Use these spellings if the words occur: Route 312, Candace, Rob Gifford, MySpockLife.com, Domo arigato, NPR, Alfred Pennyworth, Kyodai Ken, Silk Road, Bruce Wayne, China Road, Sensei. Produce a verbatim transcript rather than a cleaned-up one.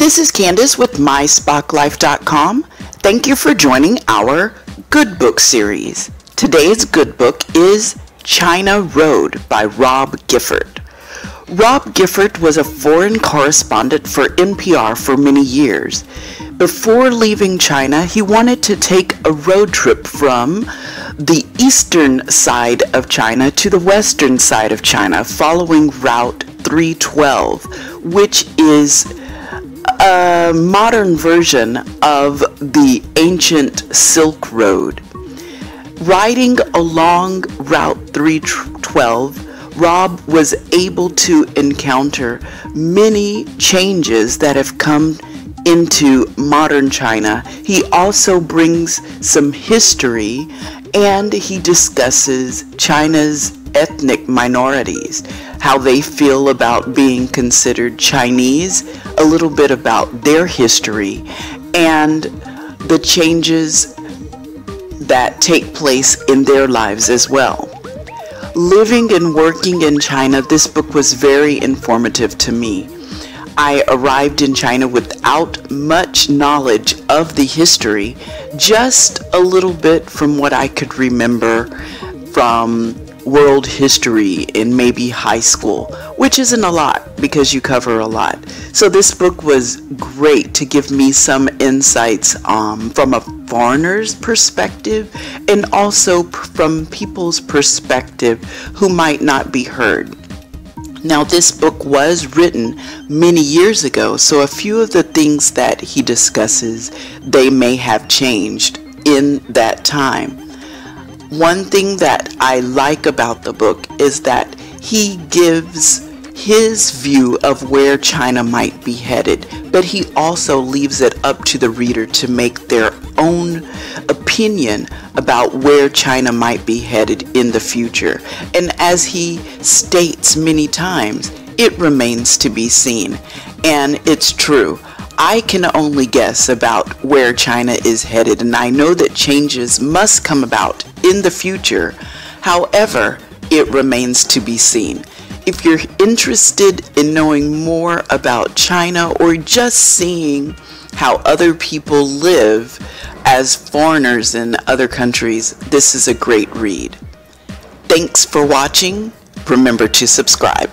This is Candace with my spock life dot com. Thank you for joining our Good Book series. Today's good book is China Road by Rob Gifford. Rob Gifford was a foreign correspondent for N P R for many years. Before leaving China, he wanted to take a road trip from the eastern side of China to the western side of China, following Route three twelve, which is a modern version of the ancient Silk Road. Riding along Route three twelve, Rob was able to encounter many changes that have come into modern China. He also brings some history, and he discusses China's ethnic minorities, how they feel about being considered Chinese, a little bit about their history, and the changes that take place in their lives as well. Living and working in China, this book was very informative to me. I arrived in China without much knowledge of the history, just a little bit from what I could remember from world history in maybe high school, which isn't a lot because you cover a lot. So this book was great to give me some insights um, from a foreigner's perspective, and also from people's perspective who might not be heard. Now, this book was written many years ago, so a few of the things that he discusses, they may have changed in that time. One thing that I like about the book is that he gives his view of where China might be headed, but he also leaves it up to the reader to make their own opinion about where China might be headed in the future. And as he states many times, it remains to be seen. And it's true. I can only guess about where China is headed, and I know that changes must come about in the future. However, it remains to be seen. If you're interested in knowing more about China, or just seeing how other people live as foreigners in other countries, this is a great read. Thanks for watching. Remember to subscribe.